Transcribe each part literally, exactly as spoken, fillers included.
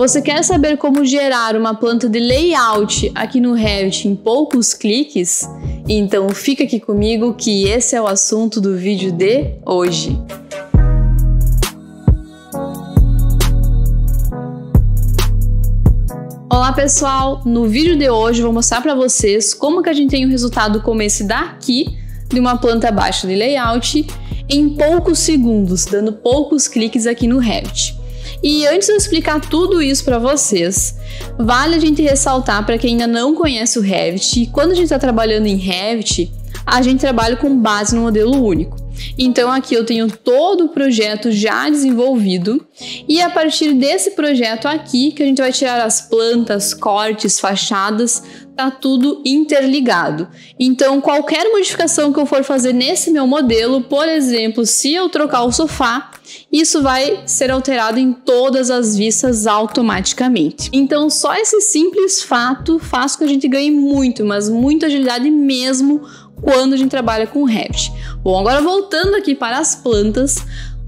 Você quer saber como gerar uma planta de layout aqui no Revit em poucos cliques? Então fica aqui comigo que esse é o assunto do vídeo de hoje. Olá pessoal, no vídeo de hoje eu vou mostrar para vocês como que a gente tem um resultado como esse daqui, de uma planta abaixo de layout, em poucos segundos, dando poucos cliques aqui no Revit. E antes de eu explicar tudo isso para vocês, vale a gente ressaltar para quem ainda não conhece o Revit, quando a gente está trabalhando em Revit, a gente trabalha com base no modelo único. Então aqui eu tenho todo o projeto já desenvolvido e a partir desse projeto aqui que a gente vai tirar as plantas, cortes, fachadas, tá tudo interligado. Então qualquer modificação que eu for fazer nesse meu modelo, por exemplo, se eu trocar o sofá, isso vai ser alterado em todas as vistas automaticamente. Então só esse simples fato faz com que a gente ganhe muito, mas muita agilidade mesmo quando a gente trabalha com Revit. Bom, agora voltando aqui para as plantas,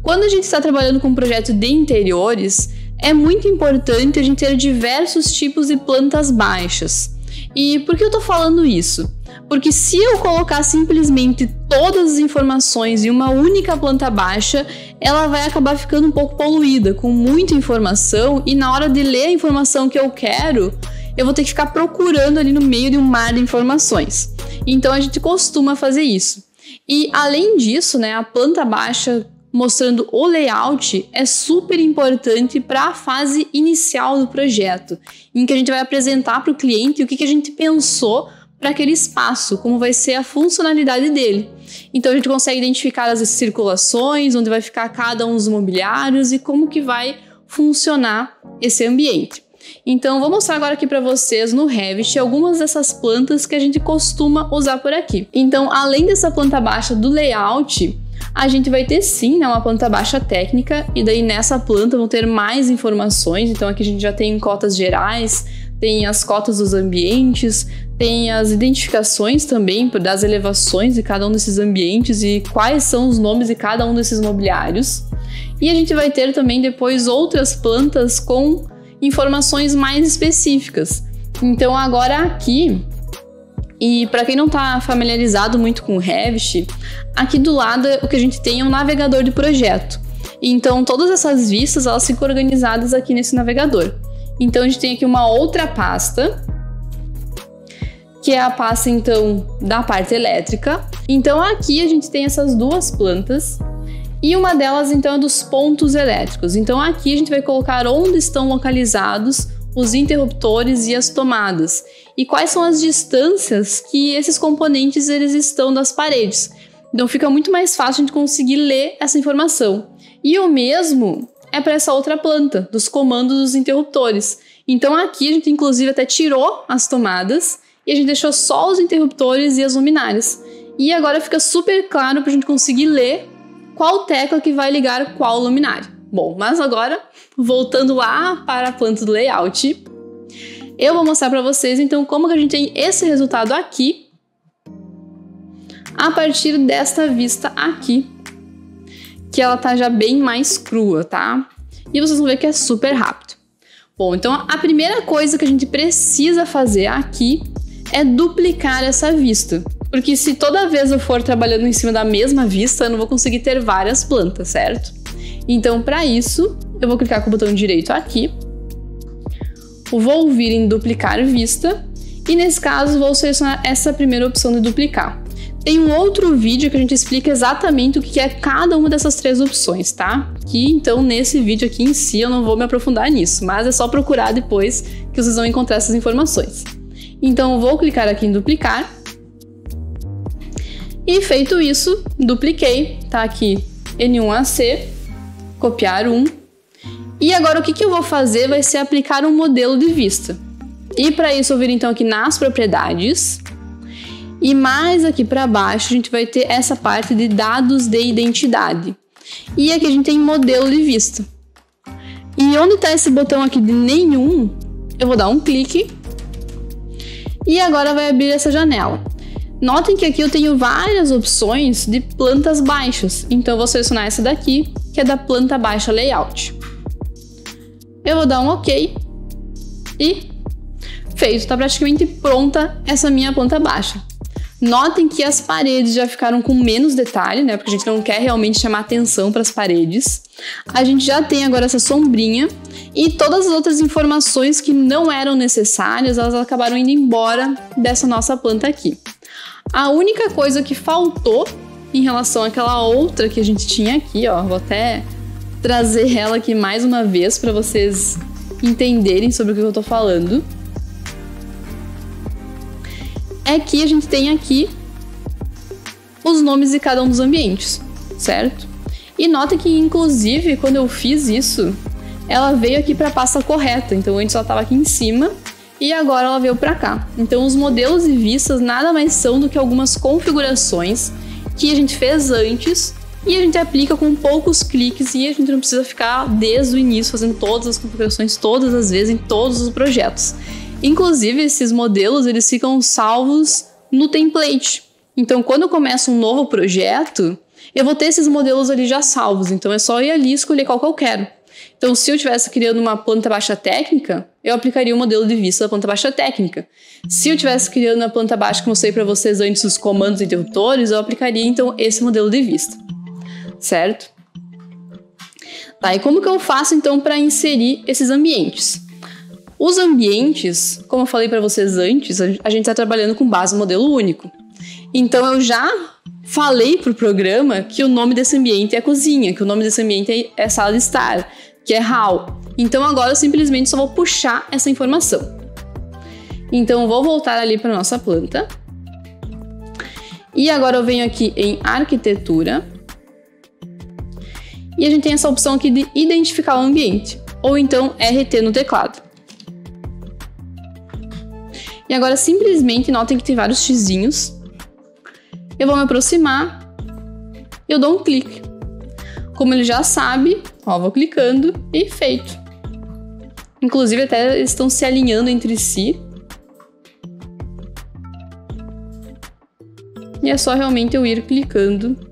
quando a gente está trabalhando com um projeto de interiores, é muito importante a gente ter diversos tipos de plantas baixas. E por que eu estou falando isso? Porque se eu colocar simplesmente todas as informações em uma única planta baixa, ela vai acabar ficando um pouco poluída, com muita informação, e na hora de ler a informação que eu quero, eu vou ter que ficar procurando ali no meio de um mar de informações. Então a gente costuma fazer isso. E além disso, né, a planta baixa mostrando o layout é super importante para a fase inicial do projeto, em que a gente vai apresentar para o cliente o que, que a gente pensou para aquele espaço, como vai ser a funcionalidade dele. Então a gente consegue identificar as circulações, onde vai ficar cada um dos mobiliários e como que vai funcionar esse ambiente. Então vou mostrar agora aqui para vocês no Revit algumas dessas plantas que a gente costuma usar por aqui. Então além dessa planta baixa do layout, a gente vai ter sim, né, uma planta baixa técnica, e daí nessa planta vão ter mais informações. Então aqui a gente já tem cotas gerais, tem as cotas dos ambientes, tem as identificações também das elevações de cada um desses ambientes e quais são os nomes de cada um desses mobiliários. E a gente vai ter também depois outras plantas com informações mais específicas. Então agora aqui, e para quem não está familiarizado muito com o Revit, aqui do lado o que a gente tem é um navegador de projeto. Então todas essas vistas elas ficam organizadas aqui nesse navegador. Então a gente tem aqui uma outra pasta, que é a pasta então da parte elétrica. Então aqui a gente tem essas duas plantas, e uma delas então é dos pontos elétricos. Então aqui a gente vai colocar onde estão localizados os interruptores e as tomadas e quais são as distâncias que esses componentes eles estão das paredes. Então fica muito mais fácil a gente conseguir ler essa informação. E o mesmo é para essa outra planta, dos comandos dos interruptores. Então aqui a gente inclusive até tirou as tomadas e a gente deixou só os interruptores e as luminárias. E agora fica super claro para a gente conseguir ler qual tecla que vai ligar qual luminária. Bom, mas agora, voltando lá para a planta do layout, eu vou mostrar para vocês então como que a gente tem esse resultado aqui a partir desta vista aqui, que ela tá já bem mais crua, tá? E vocês vão ver que é super rápido. Bom, então a primeira coisa que a gente precisa fazer aqui é duplicar essa vista. Porque se toda vez eu for trabalhando em cima da mesma vista, eu não vou conseguir ter várias plantas, certo? Então, para isso, eu vou clicar com o botão direito aqui, vou vir em duplicar vista, e nesse caso vou selecionar essa primeira opção de duplicar. Tem um outro vídeo que a gente explica exatamente o que é cada uma dessas três opções, tá? Que então nesse vídeo aqui em si eu não vou me aprofundar nisso, mas é só procurar depois que vocês vão encontrar essas informações. Então, vou clicar aqui em duplicar. E feito isso, dupliquei, tá aqui N um A C, copiar um. E agora o que, que eu vou fazer vai ser aplicar um modelo de vista. E para isso eu vir então aqui nas propriedades. E mais aqui para baixo a gente vai ter essa parte de dados de identidade. E aqui a gente tem modelo de vista. E onde está esse botão aqui de nenhum, eu vou dar um clique. E agora vai abrir essa janela. Notem que aqui eu tenho várias opções de plantas baixas, então eu vou selecionar essa daqui, que é da planta baixa layout. Eu vou dar um OK e feito, tá praticamente pronta essa minha planta baixa. Notem que as paredes já ficaram com menos detalhe, né? Porque a gente não quer realmente chamar atenção para as paredes. A gente já tem agora essa sombrinha e todas as outras informações que não eram necessárias, elas acabaram indo embora dessa nossa planta aqui. A única coisa que faltou em relação àquela outra que a gente tinha aqui, ó, vou até trazer ela aqui mais uma vez para vocês entenderem sobre o que eu tô falando. É que a gente tem aqui os nomes de cada um dos ambientes, certo? E nota que, inclusive, quando eu fiz isso, ela veio aqui para a pasta correta. Então, antes ela estava aqui em cima e agora ela veio para cá. Então, os modelos e vistas nada mais são do que algumas configurações que a gente fez antes e a gente aplica com poucos cliques e a gente não precisa ficar desde o início fazendo todas as configurações, todas as vezes, em todos os projetos. Inclusive, esses modelos, eles ficam salvos no template. Então, quando eu começo um novo projeto, eu vou ter esses modelos ali já salvos. Então, é só ir ali e escolher qual que eu quero. Então, se eu estivesse criando uma planta baixa técnica, eu aplicaria o modelo de vista da planta baixa técnica. Se eu estivesse criando uma planta baixa que eu mostrei para vocês antes, os comandos e interruptores, eu aplicaria, então, esse modelo de vista. Certo? Tá, e como que eu faço, então, para inserir esses ambientes? Os ambientes, como eu falei para vocês antes, a gente está trabalhando com base no modelo único. Então, eu já falei para o programa que o nome desse ambiente é cozinha, que o nome desse ambiente é sala de estar, que é hall. Então, agora eu simplesmente só vou puxar essa informação. Então, eu vou voltar ali para a nossa planta. E agora eu venho aqui em arquitetura. E a gente tem essa opção aqui de identificar o ambiente, ou então R T no teclado. E agora simplesmente notem que tem vários xizinhos. Eu vou me aproximar, eu dou um clique. Como ele já sabe, ó, vou clicando e feito. Inclusive até eles estão se alinhando entre si. E é só realmente eu ir clicando.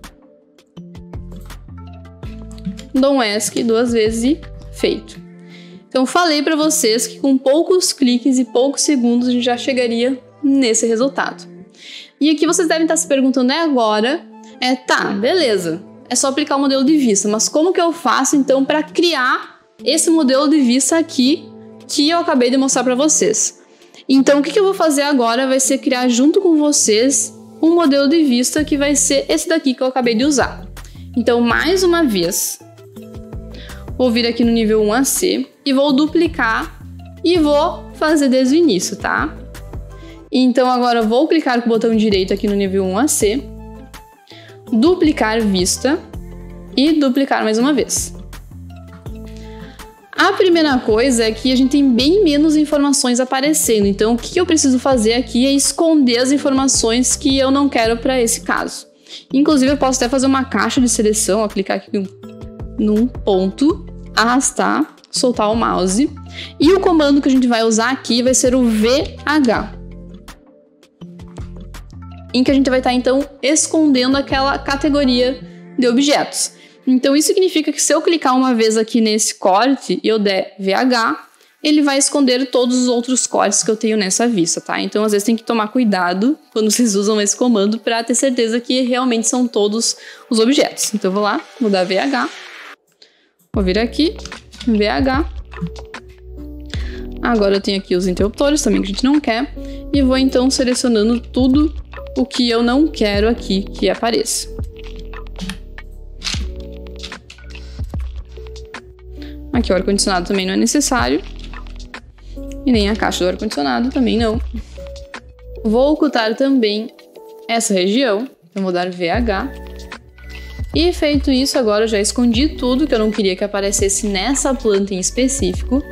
Dou um ESC duas vezes e feito. Então, falei para vocês que com poucos cliques e poucos segundos a gente já chegaria nesse resultado. E aqui vocês devem estar se perguntando é agora, é tá, beleza, é só aplicar o modelo de vista, mas como que eu faço então para criar esse modelo de vista aqui que eu acabei de mostrar para vocês? Então, o que eu vou fazer agora vai ser criar junto com vocês um modelo de vista que vai ser esse daqui que eu acabei de usar. Então, mais uma vez, vou vir aqui no nível um A C e vou duplicar e vou fazer desde o início, tá? Então agora vou clicar com o botão direito aqui no nível um A C, duplicar vista e duplicar mais uma vez. A primeira coisa é que a gente tem bem menos informações aparecendo, então o que eu preciso fazer aqui é esconder as informações que eu não quero para esse caso. Inclusive eu posso até fazer uma caixa de seleção, ó, clicar aqui num ponto, arrastar, soltar o mouse. E o comando que a gente vai usar aqui vai ser o V H. Em que a gente vai estar, então, escondendo aquela categoria de objetos. Então, isso significa que se eu clicar uma vez aqui nesse corte e eu der V H, ele vai esconder todos os outros cortes que eu tenho nessa vista, tá? Então, às vezes, tem que tomar cuidado quando vocês usam esse comando para ter certeza que realmente são todos os objetos. Então, eu vou lá, vou dar V H. Vou vir aqui, V H. Agora eu tenho aqui os interruptores também que a gente não quer. E vou então selecionando tudo o que eu não quero aqui que apareça. Aqui o ar-condicionado também não é necessário. E nem a caixa do ar-condicionado também não. Vou ocultar também essa região. Então vou dar V H. E feito isso, agora eu já escondi tudo que eu não queria que aparecesse nessa planta em específico.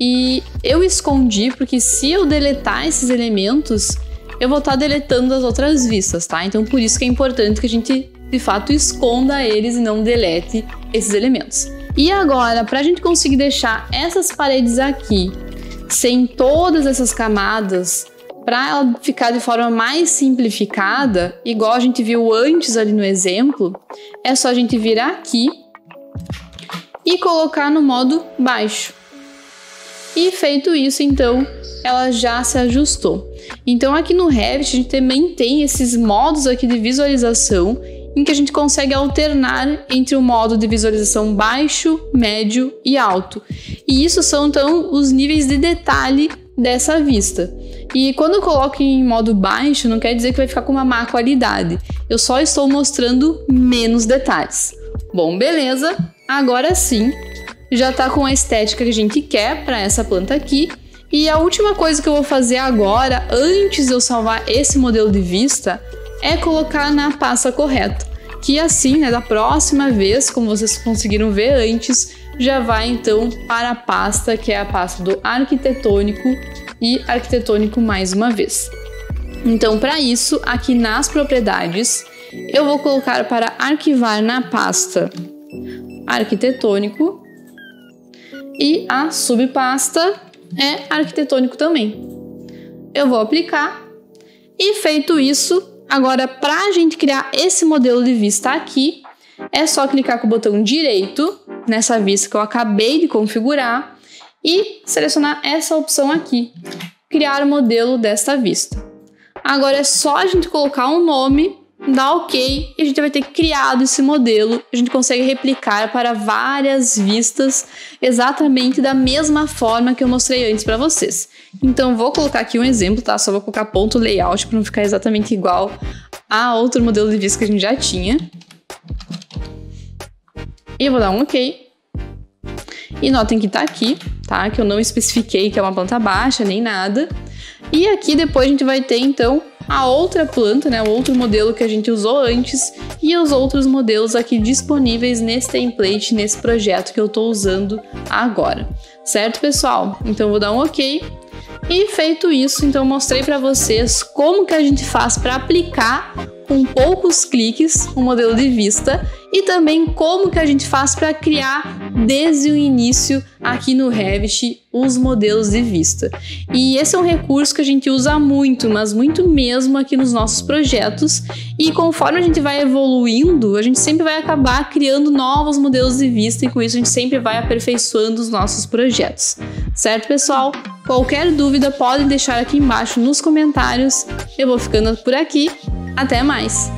E eu escondi porque se eu deletar esses elementos, eu vou estar deletando as outras vistas, tá? Então por isso que é importante que a gente, de fato, esconda eles e não delete esses elementos. E agora, para a gente conseguir deixar essas paredes aqui, sem todas essas camadas, para ela ficar de forma mais simplificada, igual a gente viu antes ali no exemplo, é só a gente vir aqui e colocar no modo baixo. E feito isso, então, ela já se ajustou. Então aqui no Revit a gente também tem esses modos aqui de visualização, em que a gente consegue alternar entre o modo de visualização baixo, médio e alto. E isso são, então, os níveis de detalhe dessa vista. E quando eu coloco em modo baixo, não quer dizer que vai ficar com uma má qualidade. Eu só estou mostrando menos detalhes. Bom, beleza. Agora sim, já tá com a estética que a gente quer para essa planta aqui. E a última coisa que eu vou fazer agora, antes de eu salvar esse modelo de vista, é colocar na pasta correta, que assim, né, da próxima vez, como vocês conseguiram ver antes, já vai então para a pasta, que é a pasta do arquitetônico e arquitetônico mais uma vez. Então, para isso, aqui nas propriedades, eu vou colocar para arquivar na pasta arquitetônico e a subpasta é arquitetônico também. Eu vou aplicar e feito isso, agora, para a gente criar esse modelo de vista aqui, é só clicar com o botão direito nessa vista que eu acabei de configurar e selecionar essa opção aqui, criar modelo desta vista. Agora é só a gente colocar um nome, dar OK e a gente vai ter criado esse modelo. A gente consegue replicar para várias vistas exatamente da mesma forma que eu mostrei antes para vocês. Então vou colocar aqui um exemplo, tá? Só vou colocar ponto layout para não ficar exatamente igual a outro modelo de vista que a gente já tinha. E eu vou dar um OK. E notem que tá aqui, tá? Que eu não especifiquei que é uma planta baixa nem nada. E aqui depois a gente vai ter então a outra planta, né, o outro modelo que a gente usou antes e os outros modelos aqui disponíveis nesse template, nesse projeto que eu estou usando agora. Certo, pessoal? Então, eu vou dar um OK. E feito isso, então, mostrei para vocês como que a gente faz para aplicar com poucos cliques um modelo de vista e também como que a gente faz para criar desde o início aqui no Revit os modelos de vista. E esse é um recurso que a gente usa muito, mas muito mesmo aqui nos nossos projetos. E conforme a gente vai evoluindo, a gente sempre vai acabar criando novos modelos de vista e com isso a gente sempre vai aperfeiçoando os nossos projetos. Certo, pessoal? Qualquer dúvida pode deixar aqui embaixo nos comentários. Eu vou ficando por aqui. Até mais!